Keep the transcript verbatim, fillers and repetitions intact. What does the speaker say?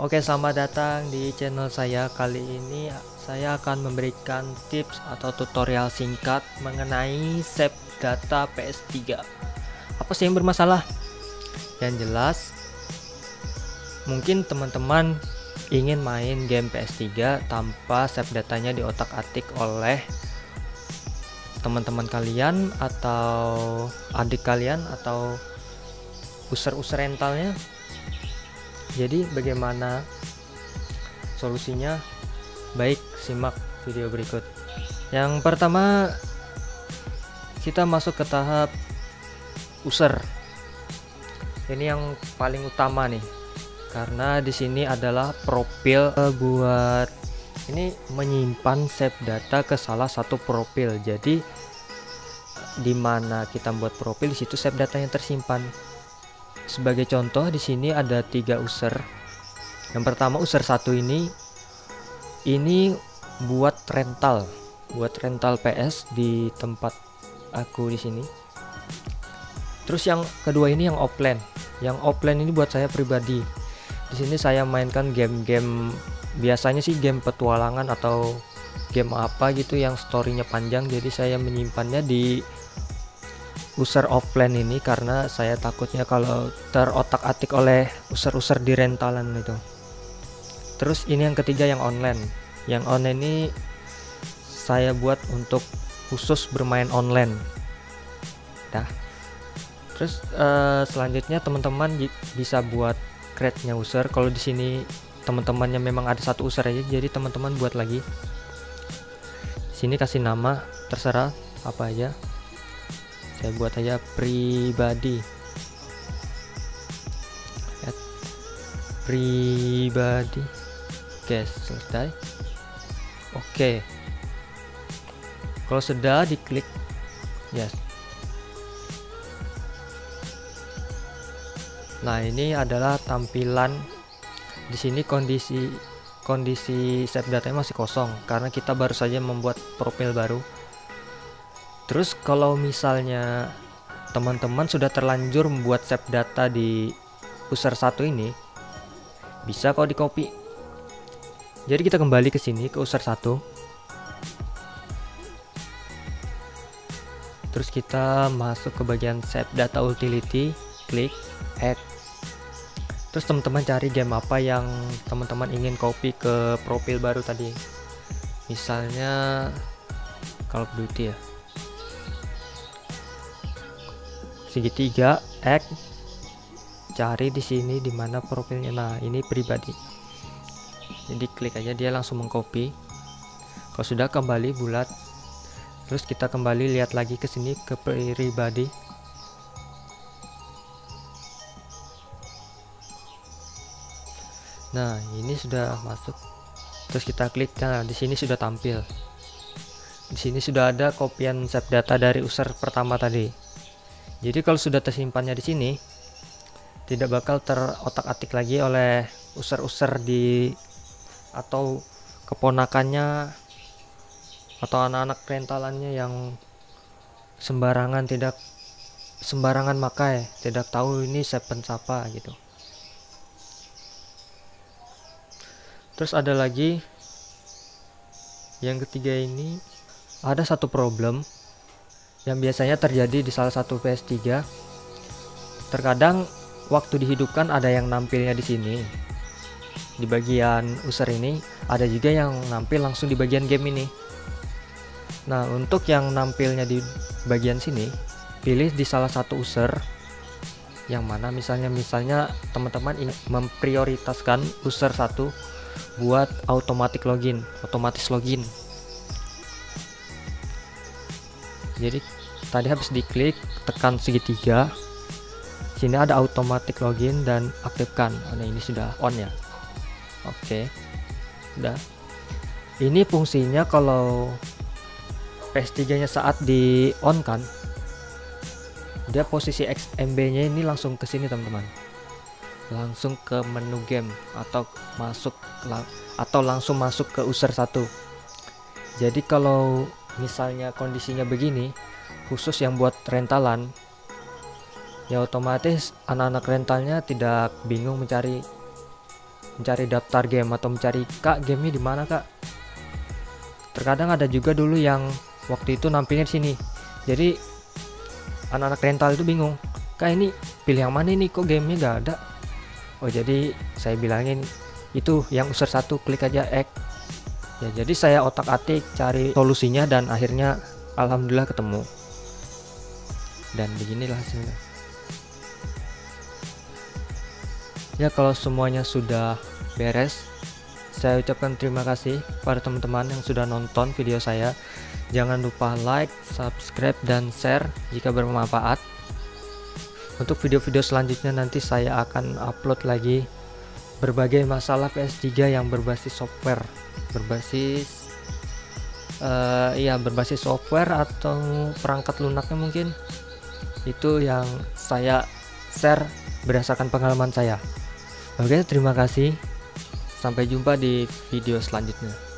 Oke, selamat datang di channel saya. Kali ini saya akan memberikan tips atau tutorial singkat mengenai save data P S tiga. Apa sih yang bermasalah? Yang jelas, mungkin teman-teman ingin main game P S tiga tanpa save datanya di otak-atik oleh teman-teman kalian atau adik kalian atau user-user rentalnya. Jadi bagaimana solusinya? Baik, simak video berikut. Yang pertama, kita masuk ke tahap user. Ini yang paling utama nih, karena di sini adalah profil buat ini menyimpan save data ke salah satu profil. Jadi dimana kita buat profil, disitu save datanya tersimpan. Sebagai contoh, di sini ada tiga user. Yang pertama, user satu ini ini buat rental, buat rental P S di tempat aku di sini. Terus yang kedua ini yang offline. Yang offline ini buat saya pribadi. Di sini saya mainkan game-game, biasanya sih game petualangan atau game apa gitu yang storynya panjang. Jadi saya menyimpannya di user offline ini karena saya takutnya kalau terotak-atik oleh user-user di rentalan itu. Terus ini yang ketiga yang online. Yang online ini saya buat untuk khusus bermain online. Nah, terus uh, selanjutnya teman-teman bisa buat create-nya user. Kalau di sini teman-temannya memang ada satu user aja, jadi teman-teman buat lagi. Sini kasih nama, terserah apa aja. Saya buat aja pribadi, At pribadi, oke, selesai. Oke, kalau sudah diklik yes. Nah, ini adalah tampilan di sini. Kondisi kondisi save datanya masih kosong karena kita baru saja membuat profil baru. Terus kalau misalnya teman-teman sudah terlanjur membuat save data di user satu ini, bisa kok di copy. Jadi kita kembali ke sini ke user satu. Terus kita masuk ke bagian save data utility, klik add. Terus teman-teman cari game apa yang teman-teman ingin copy ke profil baru tadi. Misalnya Call of Duty ya. Segitiga, X, cari di sini di mana profilnya. Nah, ini pribadi. Jadi klik aja, dia langsung mengcopy. Kalau sudah kembali bulat. Terus kita kembali lihat lagi ke sini ke pribadi. Nah, ini sudah masuk. Terus kita klik. Nah, di sini sudah tampil. Di sini sudah ada kopian save data dari user pertama tadi. Jadi kalau sudah tersimpannya di sini, tidak bakal terotak-atik lagi oleh user-user di atau keponakannya atau anak-anak rentalannya yang sembarangan tidak sembarangan makai, tidak tahu ini saven siapa gitu. Terus ada lagi yang ketiga ini, ada satu problem yang biasanya terjadi di salah satu P S tiga. Terkadang waktu dihidupkan ada yang nampilnya di sini di bagian user ini, ada juga yang nampil langsung di bagian game ini. Nah, untuk yang nampilnya di bagian sini, pilih di salah satu user yang mana misalnya misalnya teman-teman memprioritaskan user satu buat automatic login, otomatis login. Jadi tadi habis diklik, tekan segitiga, sini ada automatic login dan aktifkan. Oh, nah ini sudah on ya. Oke, udah. Ini fungsinya kalau P S tiga nya saat di on kan, dia posisi X M B nya ini langsung ke sini teman-teman, langsung ke menu game atau masuk atau langsung masuk ke user satu. Jadi kalau misalnya kondisinya begini, khusus yang buat rentalan, ya otomatis anak-anak rentalnya tidak bingung mencari mencari daftar game atau mencari kak gamenya di mana kak. Terkadang ada juga dulu yang waktu itu nampilnya di sini, jadi anak-anak rental itu bingung, kak ini pilih yang mana nih kok gamenya gak ada. Oh jadi saya bilangin itu yang user satu klik aja X ya. Jadi saya otak-atik cari solusinya dan akhirnya alhamdulillah ketemu, dan beginilah hasilnya ya. Kalau semuanya sudah beres, saya ucapkan terima kasih pada teman-teman yang sudah nonton video saya. Jangan lupa like, subscribe, dan share jika bermanfaat. Untuk video-video selanjutnya nanti saya akan upload lagi berbagai masalah P S tiga yang berbasis software, berbasis uh, iya berbasis software atau perangkat lunaknya mungkin, itu yang saya share berdasarkan pengalaman saya. Oke, terima kasih, sampai jumpa di video selanjutnya.